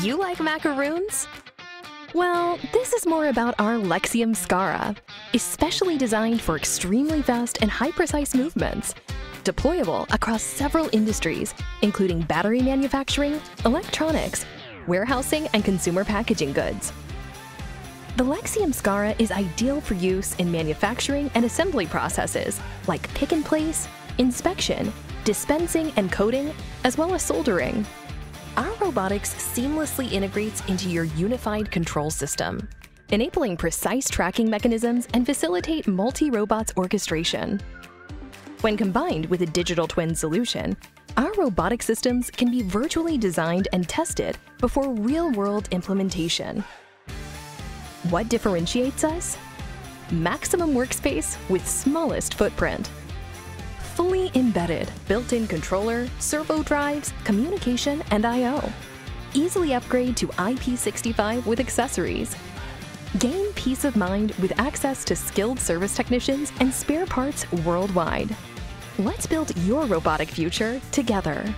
You like macaroons? Well, this is more about our Lexium Scara, especially designed for extremely fast and high-precise movements, deployable across several industries, including battery manufacturing, electronics, warehousing, and consumer packaging goods. The Lexium Scara is ideal for use in manufacturing and assembly processes like pick and place, inspection, dispensing and coating, as well as soldering. Our robotics seamlessly integrates into your unified control system, enabling precise tracking mechanisms and facilitate multi-robots orchestration. When combined with a digital twin solution, our robotic systems can be virtually designed and tested before real-world implementation. What differentiates us? Maximum workspace with smallest footprint. Fully embedded, built-in controller, servo drives, communication, and I/O. Easily upgrade to IP65 with accessories. Gain peace of mind with access to skilled service technicians and spare parts worldwide. Let's build your robotic future together.